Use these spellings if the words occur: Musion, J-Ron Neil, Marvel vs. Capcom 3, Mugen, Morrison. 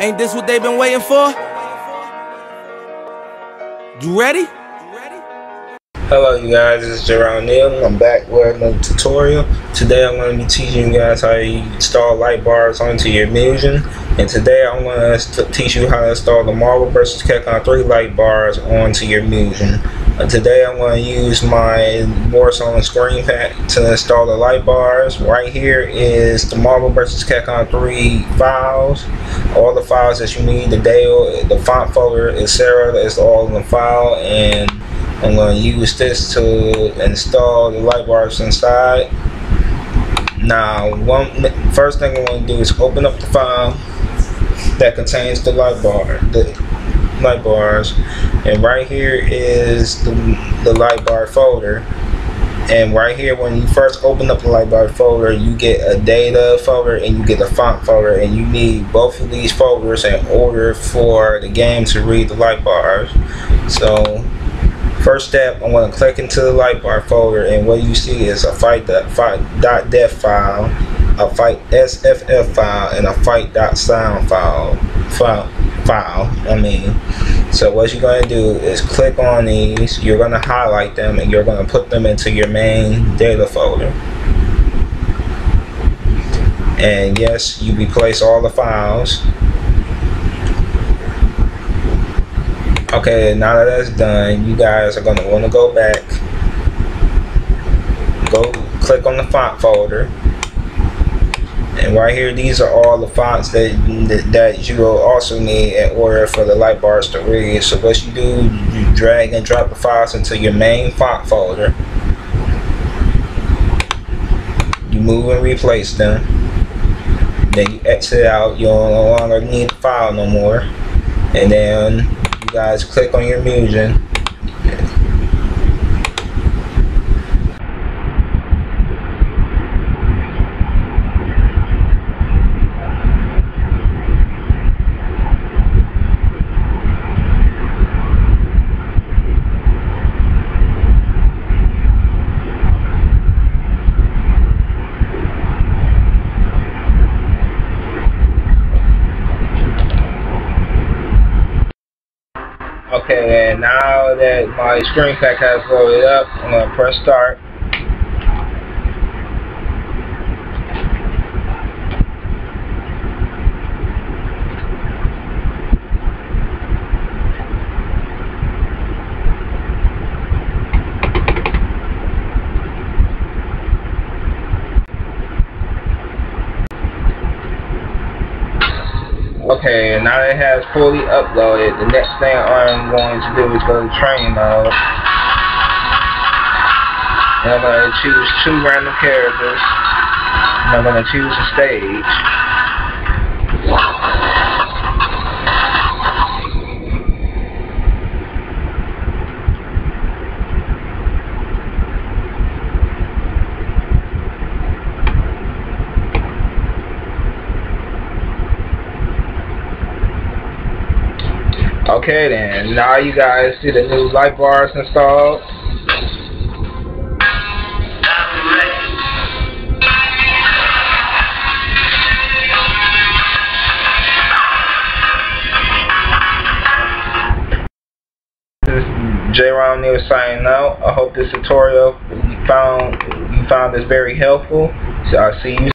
Ain't this what they've been waiting for? You ready? Hello you guys, it's J-Ron Neil. I'm back with another tutorial. Today I'm going to be teaching you guys how you install light bars onto your Musion. And today I'm going to teach you how to install the Marvel vs. Capcom 3 light bars onto your Musion. Today I'm going to use my Morrison screen pack to install the light bars. Right here is the Marvel vs. Capcom 3 files. All the files that you need, the DAO, the font folder, etc. That's all in the file, and I'm going to use this to install the light bars inside. Now, first thing I'm going to do is open up the file that contains the light bars, and right here is the light bar folder. And right here, when you first open up the light bar folder, you get a data folder and you get a font folder, and you need both of these folders in order for the game to read the light bars. So first step, I'm going to click into the light bar folder, and what you see is a fight.def file, a fight.sff file, and a fight.sound file. So what you're going to do is click on these, you're going to highlight them, and you're going to put them into your main data folder. And yes, you replace all the files. Okay, now that that's done, you guys are going to want to go back, go click on the font folder, and right here, these are all the fonts that you will also need in order for the light bars to read. So what you do, you drag and drop the files into your main font folder, you move and replace them, then you exit out, you no longer need the file no more, and then guys click on your Mugen. Okay, and now that my screen pack has loaded up, I'm going to press start. Okay, now that it has fully uploaded, the next thing I'm going to do is go to training mode. And I'm going to choose two random characters. And I'm going to choose a stage. Okay then, now you guys see the new light bars installed. This is J-Ron Neil signing out. I hope this tutorial you found this very helpful. So I'll see you.